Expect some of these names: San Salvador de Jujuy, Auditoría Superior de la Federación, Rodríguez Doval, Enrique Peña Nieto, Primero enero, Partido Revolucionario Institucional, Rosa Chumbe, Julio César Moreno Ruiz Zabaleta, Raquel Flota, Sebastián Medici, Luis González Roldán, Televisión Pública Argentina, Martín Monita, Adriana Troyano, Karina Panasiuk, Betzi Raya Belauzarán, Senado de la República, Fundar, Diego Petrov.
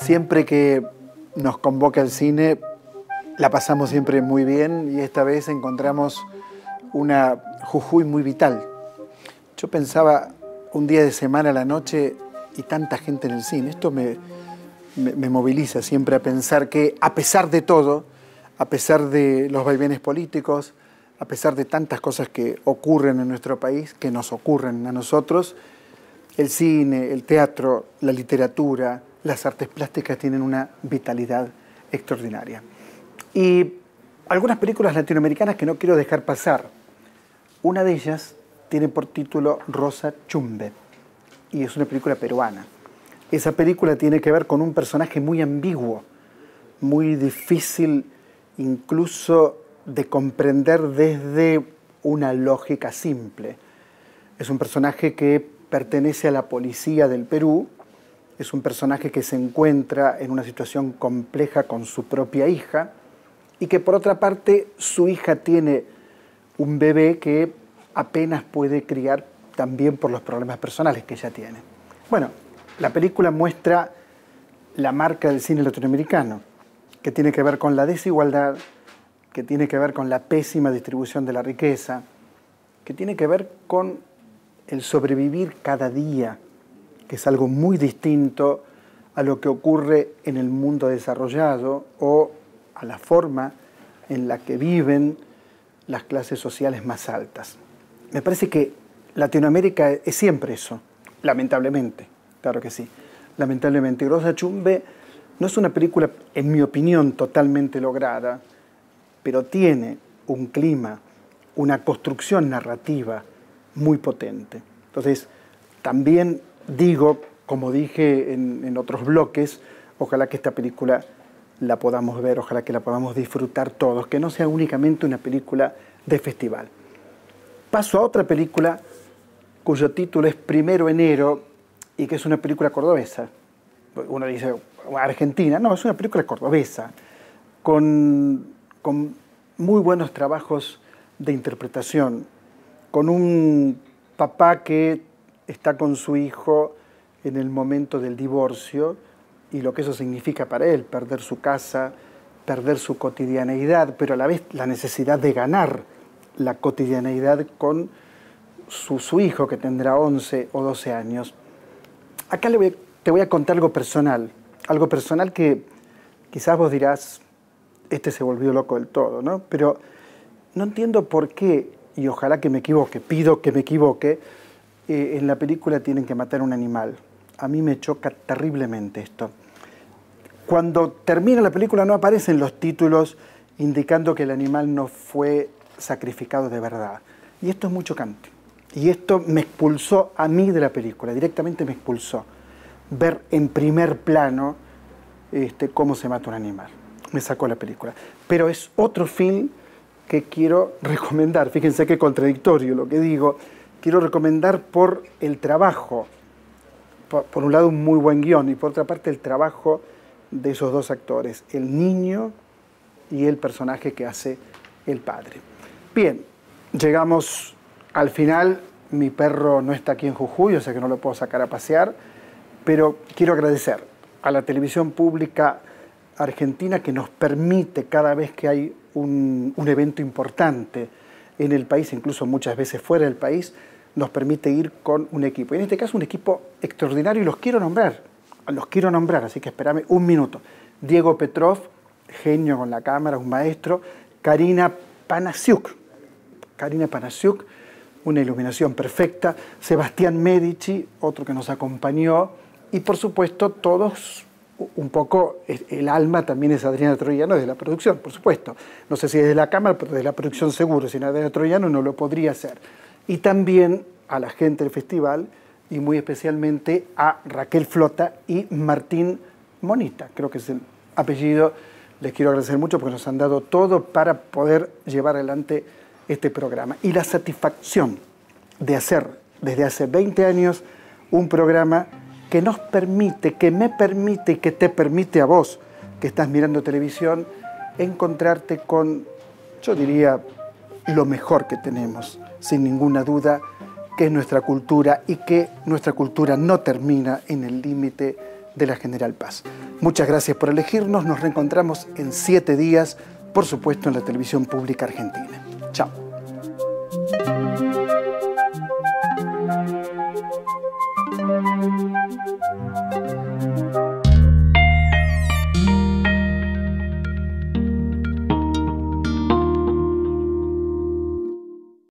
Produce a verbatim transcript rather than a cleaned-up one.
Siempre que nos convoca el cine, la pasamos siempre muy bien y esta vez encontramos una Jujuy muy vital. Yo pensaba un día de semana a la noche y tanta gente en el cine. Esto me, me, me moviliza siempre a pensar que, a pesar de todo, a pesar de los vaivenes políticos, a pesar de tantas cosas que ocurren en nuestro país, que nos ocurren a nosotros, el cine, el teatro, la literatura, las artes plásticas tienen una vitalidad extraordinaria. Y algunas películas latinoamericanas que no quiero dejar pasar. Una de ellas tiene por título Rosa Chumbe, y es una película peruana. Esa película tiene que ver con un personaje muy ambiguo, muy difícil incluso de comprender desde una lógica simple. Es un personaje que pertenece a la policía del Perú, es un personaje que se encuentra en una situación compleja con su propia hija y que, por otra parte, su hija tiene un bebé que apenas puede criar también por los problemas personales que ella tiene. Bueno, la película muestra la marca del cine latinoamericano, que tiene que ver con la desigualdad, que tiene que ver con la pésima distribución de la riqueza, que tiene que ver con el sobrevivir cada día, que es algo muy distinto a lo que ocurre en el mundo desarrollado o a la forma en la que viven las clases sociales más altas. Me parece que Latinoamérica es siempre eso, lamentablemente, claro que sí, lamentablemente. Rosa Chumbe no es una película, en mi opinión, totalmente lograda, pero tiene un clima, una construcción narrativa muy potente. Entonces, también digo, como dije en, en otros bloques, ojalá que esta película la podamos ver, ojalá que la podamos disfrutar todos, que no sea únicamente una película de festival. Paso a otra película cuyo título es Primero enero y que es una película cordobesa. Uno dice, Argentina. No, es una película cordobesa con, con muy buenos trabajos de interpretación, con un papá que está con su hijo en el momento del divorcio y lo que eso significa para él, perder su casa, perder su cotidianeidad, pero a la vez la necesidad de ganar la cotidianeidad con su, su hijo que tendrá once o doce años. Acá le voy a, te voy a contar algo personal, algo personal que quizás vos dirás, este se volvió loco del todo, ¿no? Pero no entiendo por qué, y ojalá que me equivoque, pido que me equivoque, eh, en la película tienen que matar a un animal. A mí me choca terriblemente esto. Cuando termina la película no aparecen los títulos indicando que el animal no fue sacrificado de verdad. Y esto es muy chocante. Y esto me expulsó a mí de la película, directamente me expulsó. Ver en primer plano este, cómo se mata un animal. Me sacó la película. Pero es otro film que quiero recomendar. Fíjense qué contradictorio lo que digo. Quiero recomendar por el trabajo. Por, por un lado, un muy buen guión, y por otra parte, el trabajo de esos dos actores, el niño y el personaje que hace el padre. Bien, llegamos al final. Mi perro no está aquí en Jujuy, o sea que no lo puedo sacar a pasear, pero quiero agradecer a la Televisión Pública Argentina que nos permite, cada vez que hay un, un evento importante en el país, incluso muchas veces fuera del país, nos permite ir con un equipo. Y en este caso un equipo extraordinario, y los quiero nombrar, los quiero nombrar, así que espérame un minuto. Diego Petrov, genio con la cámara, un maestro. Karina Panasiuk, Karina Panasiuk, una iluminación perfecta. Sebastián Medici, otro que nos acompañó. Y por supuesto todos, un poco, el alma también es Adriana Troyano desde la producción, por supuesto. No sé si desde la cámara, pero desde la producción seguro. Sin Adriana Troyano no lo podría hacer. Y también a la gente del festival y muy especialmente a Raquel Flota y Martín Monita, creo que es el apellido. Les quiero agradecer mucho porque nos han dado todo para poder llevar adelante este programa. Y la satisfacción de hacer desde hace veinte años un programa que nos permite, que me permite y que te permite a vos que estás mirando televisión, encontrarte con, yo diría, lo mejor que tenemos, sin ninguna duda, que es nuestra cultura y que nuestra cultura no termina en el límite de la General Paz. Muchas gracias por elegirnos. Nos reencontramos en siete días, por supuesto, en la Televisión Pública Argentina. Chao.